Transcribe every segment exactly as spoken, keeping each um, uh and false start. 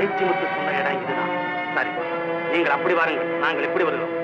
பேச்சுமுத்து சொன்ன இடம் இதுதான். சரி, நீங்கள் அப்படி வாருங்கள், நாங்கள் எப்படி வருகிறோம்.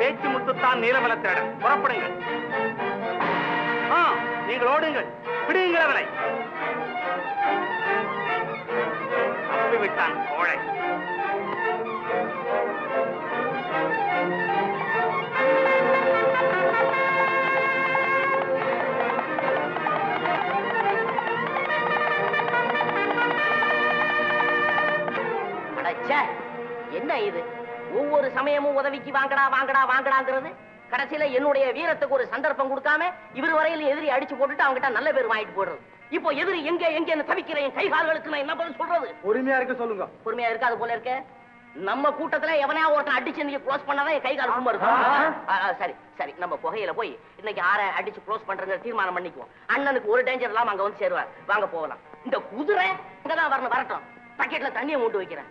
பேச்சுமுத்துத்தான் நீலவனத்திடம் புறப்படுங்கள். நீங்கள் ஓடுங்கள், விடுங்கள் அவனை. தப்பிவிட்டான் கோழை. அடச்சே, என்ன இது? ஒவ்வொரு சமயமும் உதவிக்கு வாங்கடா வாங்கடா வாங்கடாங்கிறது. கடைசியில என்னுடைய வீரத்துக்கு ஒரு சந்தர்ப்பம் கொடுக்காம இவர் வரையில எதிரி அடிச்சு போட்டுட்டு அவங்ககிட்ட நல்ல பேர் வாங்கிட்டு போடுறது. இப்போ எதிரி எங்க எங்க தவிக்கிறேன், கை கால்களுக்கு நான் என்ன பதில் சொல்றது? பொறுமையா இருக்க சொல்லுங்க. பொறுமையா இருக்காது போல இருக்க. நம்ம கூட்டத்துல எவனையா ஒருத்தன் அடிச்சு நீங்க க்ளோஸ் பண்ணாதான் என் கை கால் ரொம்ப இருக்கும். சரி சரி, நம்ம புகையில போய் இன்னைக்கு ஆற அடிச்சு க்ளோஸ் பண்றதுங்கிற தீர்மானம் பண்ணிக்குவோம். அண்ணனுக்கு ஒரு டேஞ்சர் எல்லாம் அங்க வந்து சேருவார். வாங்க போகலாம். இந்த குதிரை இங்கதான் வரணும். வரட்டும், பக்கெட்ல தண்ணியை மூட்டு வைக்கிறேன்.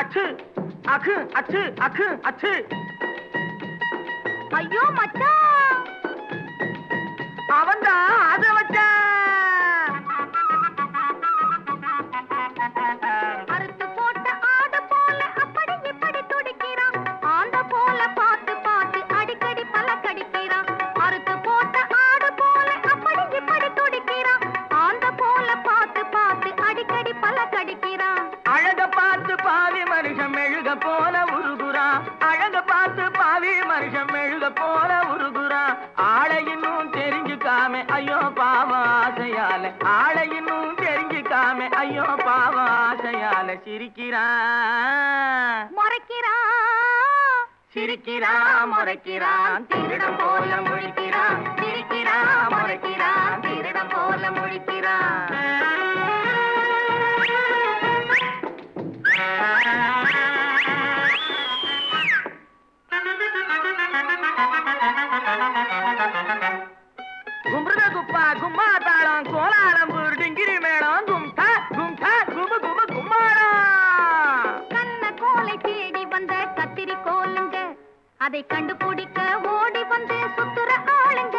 அச்சு அக்கு அச்சு அக்கு அச்சு. ஐயோ மச்சான், அவன்தான் அத வச்சான். சிரிக்கிறான் முறைக்கிறான் திருடம் போல முழிக்கிறான். சிரிக்கிறான் முறைக்கிறான் திருடம் போல முழிக்கிறான். கும்புத குப்பா கும்மா தாளம் கோலாலம்பூர் டிங்கிரி மேளம் கும்தா கும்தா குபு குபு கும்மாடா. கண்ண கோலை தேடி வந்த கத்திரி கோலுங்க, அதை கண்டுபிடிக்க ஓடி வந்து சுத்துற ஆளுங்க,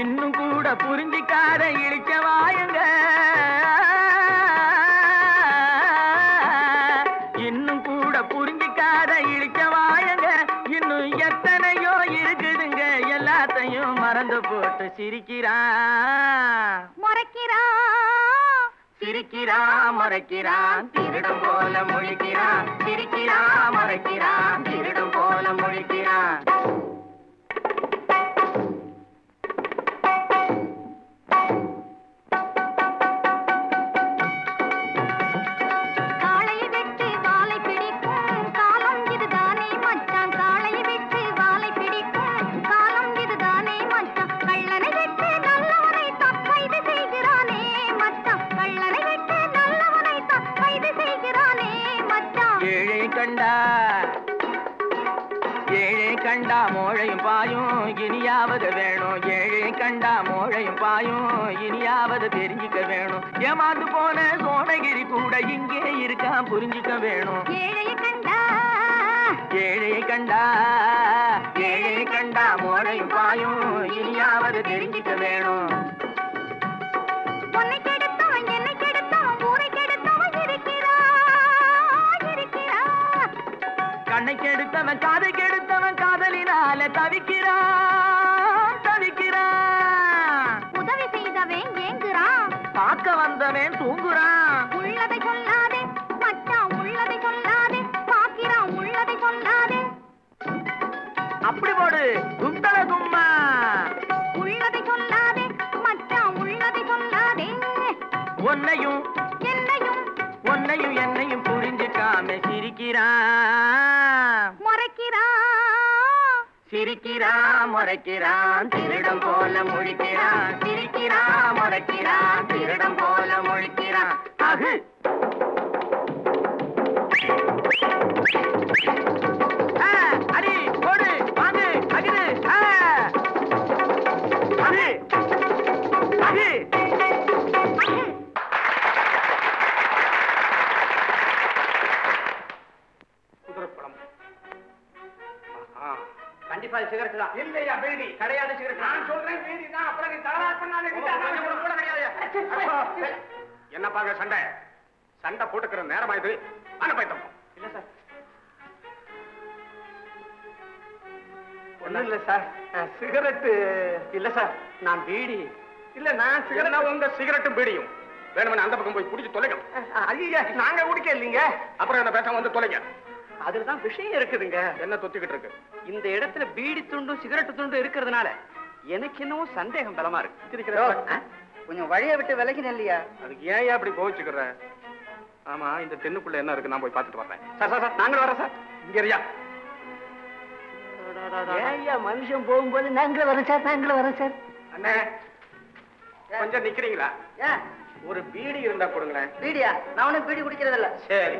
இன்னும் கூட புரிஞ்சிக்காத இழிச்ச வாயுங்க, இன்னும் கூட புரிஞ்சிக்காத இழிச்ச வாயுங்க. இன்னும் எத்தனையோ இருக்குதுங்க, எல்லாத்தையும் மறந்து போட்டு சிரிக்கிறான் முறைக்கிறான். சிரிக்கிறான் முறைக்கிறான் திருடம் போல முழிக்கிறான். சிரிக்கிறான் முறைக்கிறான் திருடம் போல முழிக்கிறான். காளையை விட்டு வாளை பிடிக்கும் காலம் இதுதானே மச்சான். காளையை விட்டு வாளை பிடிக்கும் காலம் இதுதானே மச்சான். கள்ளனை விட்டு நல்லவரை தான் கைது செய்கிறானே மச்சான். கள்ளனை விட்டு நல்லவரை தான் கைது செய்கிறானே மச்சான். ஏழை கண்டா ஏழை கண்டா மோழையும் பாயும் இனியாவது வேணும். ஏழை கண்டா மோழையும் பாயும் இனியாவது தெரிஞ்சுக்க வேணும். ஏமாந்து போன சோனகிரி கூட இங்கே இருக்கா புரிஞ்சுக்க வேணும். ஏழை கண்டா ஏழை கண்டா ஏழை கண்டா மோழையும் பாயும் இனியாவது தெரிஞ்சுக்க வேணும். கண்ணை கெடுத்தவன் காதை கெடுத்தவன் காதலினால தவிக்கிறான் தவிக்கிறான். உதவி செய்தவன் ஏங்குறான், பார்க்க வந்தவன் தூங்குறான். உள்ளதை சொல்லாதே மச்சான், உள்ளதை சொல்லாதே, பார்க்கிறான் உள்ளதை சொல்லாதே. அப்படி போடு கும்பல கும்மா. உள்ளதை சொல்லாதே மச்சான், உள்ளதை சொல்லாதே. உன்னையும் என்னையும் உன்னையும் என்னையும் புரிஞ்சுக்காம சிரிக்கிறான் முறைக்கிறான். சிரிக்கிறான் முறைக்கிறான் திருடம் போல முழிக்கிறான். சிரிக்கிறான் முறைக்கிறான் திருடம் போல முழிக்கிறான். அகு அடி போடு வாங்கு அகிரு அகு அகு. என்ன பாக்க சண்டை சண்டை போட்டுக்கிற நேரமா இது? ஒண்ணும் இல்ல சார், சிகரெட்டு இல்ல சார், நான் பீடி இல்ல. நான் சிகரெட் உங்க சிகரெட்டும் பீடியும் வேணும்னு அந்த பக்கம் போய் குடிச்சு தொலைங்க. ஐயா நாங்க குடிக்க இல்லீங்க. அப்புறம் என்ன பேச வந்து தொலைங்க. அதுலதான் விஷயம் இருக்குதுங்க. என்ன தொத்திக்கிட்டு இருக்கு? இந்த இடத்துல பீடி துண்டும் சிகரெட்டு துண்டும் இருக்கிறதுனால எனக்கு என்னவோ சந்தேகம் பலமா இருக்கு. கொஞ்சம் வழியை விட்டு விலகின இல்லையா? அதுக்கு ஏன் அப்படி போச்சுக்கிற? ஆமா, இந்த தென்னுக்குள்ள என்ன இருக்கு? நான் போய் பார்த்துட்டு வரேன். சார் சார் சார் நாங்களும் வரோம் சார். இங்க இருயா ஏயா மனுஷன் போகும்போது நாங்களும் வரோம் சார், நாங்களும் வரோம் சார். அண்ணே கொஞ்சம் நிக்கிறீங்களா? ஏன் ஒரு பீடி இருந்தா கொடுங்களேன். பீடியா? நான் ஒன்னும் பீடி குடிக்கிறது இல்ல. சரி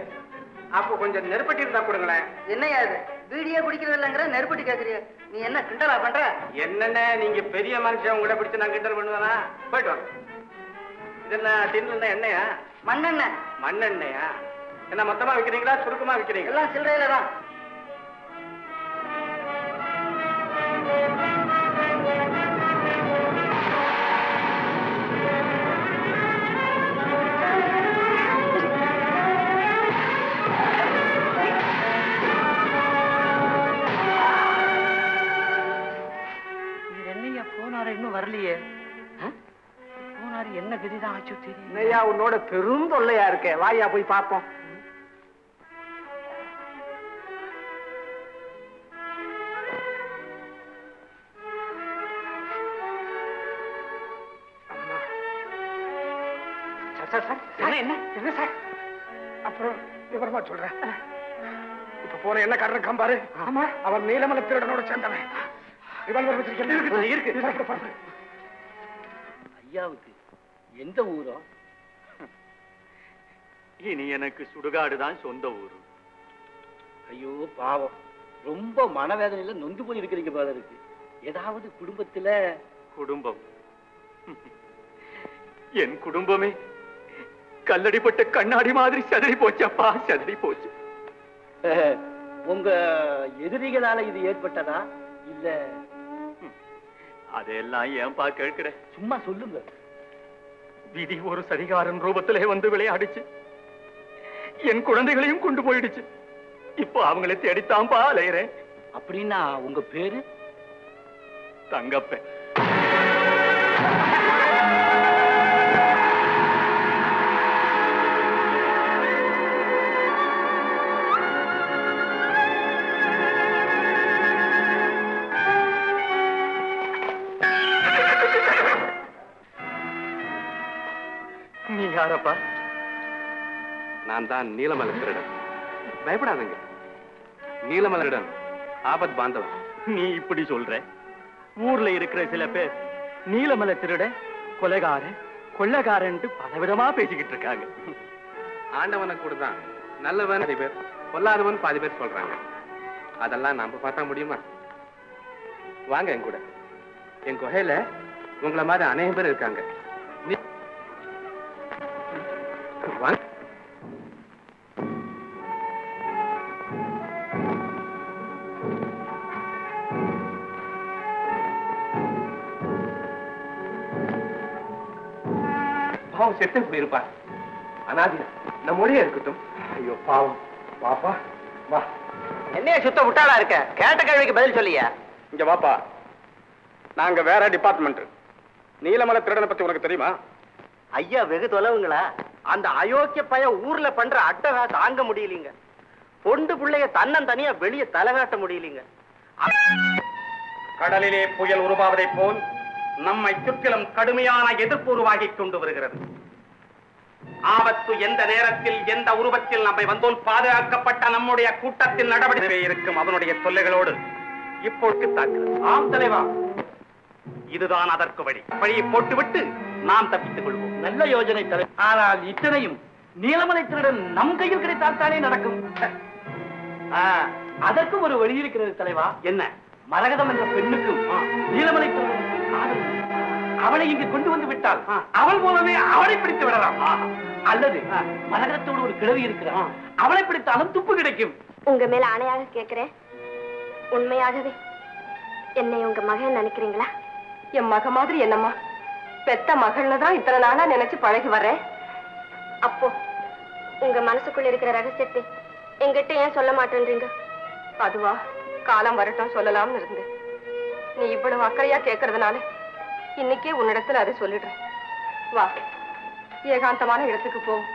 அப்போ கொஞ்சம் நெருப்பட்டி இருந்தா கொடுங்களேன். என்னையா இது வீடியோ குடிக்கிறது இல்லங்கிற நெருப்பட்டி கேக்குறிய? நீ என்ன கிண்டலா பண்ற? என்னென்ன நீங்க பெரிய மனுஷன், உங்களை பிடிச்சு நான் கிண்டல் பண்ணுவேனா? போயிட்டு வாங்க. இதெல்லாம் டின்ல இருந்தா எண்ணெயா? மண்ணெண்ணெய். மண்ணெண்ணையா? என்ன மொத்தமா விக்கிறீங்களா சுருக்கமா விக்கிறீங்க? எல்லாம் சில்லறையில தான். உன்னோட பெரும் தொல்லையா இருக்க, வாயா போய் பாப்போம். என்ன என்ன சார் அப்புறம் விவரமா சொல்றேன். இப்ப போன என்ன காரணம் கம்பாரு, அவன் நீலமலை திருடனோட சேர்ந்தவன். ஐயாவுக்கு எந்த ஊரோ? இனி எனக்கு சுடுகாடுதான் சொந்த ஊரு. ஐயோ பாவம், ரொம்ப மனவேதனையில நொந்து போய் இருக்கிறீங்க போல இருக்கு. ஏதாவது குடும்பத்துல குடும்பம் என் குடும்பமே கல்லடிப்பட்ட கண்ணாடி மாதிரி செதறி போச்சப்பா, செதறி போச்சு. உங்க எதிரிகளால இது ஏற்பட்டதா இல்ல? அதெல்லாம் ஏன்பா கேட்கிற, சும்மா சொல்லுங்க. விதி ஒரு சதிகாரன் ரூபத்திலே வந்து விளையாடிச்சு, என் குழந்தைகளையும் கொண்டு போயிடுச்சு. இப்போ அவங்களை தேடித்தான் பாலைறேன். அப்படின்னா உங்க பேரு? தங்கப்பன். நீ யாரப்பா? நான் தான் நீலமலை திருடன். பயப்படாதங்க, நீலமலை திருடன் ஆபத் பாந்தவன். நீ இப்படி சொல்ற? ஊர்ல இருக்கிற சில பேர் நீலமலை திருட, கொலைகாரன், கொள்ளக்காரன்ட்டு பலவிதமா பேசிக்கிட்டு இருக்காங்க. ஆண்டவனை கூட தான் நல்லவன் பாதி பேர், கொல்லாதவன் பாதி பேர் சொல்றாங்க. அதெல்லாம் நாம பார்த்தா முடியுமா? வாங்க என் கூட. என் குகையில உங்களை மாதிரி அநேக பேர் இருக்காங்க. செத்து போயிருப்பா, அனாதியா நம்மோடய இருக்கட்டும். ஐயோ பாவம், பாப்பா வா. என்னைய சுத்த முட்டாளா இருக்க, கேட்ட கேள்விக்கு பதில் சொல்லியா? இங்க வாப்பா, நாங்க வேற டிபார்ட்மெண்ட். நீலமலை திருடனை பத்தி உனக்கு தெரியுமா? ஐயா வெகு தொலைவுங்களா, அந்த அயோக்கிய பய ஊர்ல பண்ற அட்டகா தாங்க முடியலீங்க. பொண்டு பிள்ளைய தன்னன் தனியா வெளியே தலைகாட்ட முடியலீங்க. கடலிலே புயல் உருவாவதை போல் நம்மை சுற்றிலும் கடுமையான எதிர்ப்பு உருவாகி கொண்டு வருகிறது. ஆபத்து எந்த நேரத்தில் எந்த உருவத்தில் நம்மை வந்தோல் பாதுகாக்கப்பட்ட நம்முடைய கூட்டத்தில் நடவடிக்கை இருக்கும் அதனுடைய தொல்லைகளோடு இப்போது தாக்குகிறது. ஆம் தலைவா, இதுதான் அதற்கு வழி. வழியை போட்டுவிட்டு நாம் தப்பித்துக் கொள்வோம். நல்ல யோஜனை தலைவர். ஆனால் இத்தனையும் நீலமலை திருடன் நம் கையில் கிடைத்தால்தானே நடக்கும். அதற்கும் ஒரு வழி இருக்கிறது தலைவா. என்ன? மரகதம் என்ற பெண்ணுக்கும் நீலமலை திருடன், அவளை இங்கு கொண்டு வந்து விட்டால் அவள் மூலமே அவளை பிடித்து விடலாம். அல்லது மரகத்தோடு ஒரு கிழவி இருக்கிறான், அவளை பிடித்தாலும் துப்பு கிடைக்கும். உங்க மேல ஆணையாக கேட்கிறேன், உண்மையாகவே என்னை உங்க மகன் நினைக்கிறீங்களா? என் மக மாதிரி என்னம்மா, பெத்த மகள்னதான் இத்தனை நாளா நினைச்சு பழகி வர்றேன். அப்போ உங்க மனசுக்குள்ள இருக்கிற ரகசியத்தை எங்கிட்ட ஏன் சொல்ல மாட்டேன்றீங்க? அதுவா காலம் வரட்டும் சொல்லலாம்னு இருந்து நீ இவ்வளவு அக்கறையா கேட்கறதுனால இன்னைக்கே உன்னிடத்துல அதை சொல்லிடுறேன். வா, ஏகாந்தமான இடத்துக்கு போவோம்.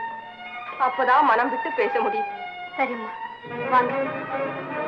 அப்பதான் மனம் விட்டு பேச முடியும். சரிம்மா, வாங்க.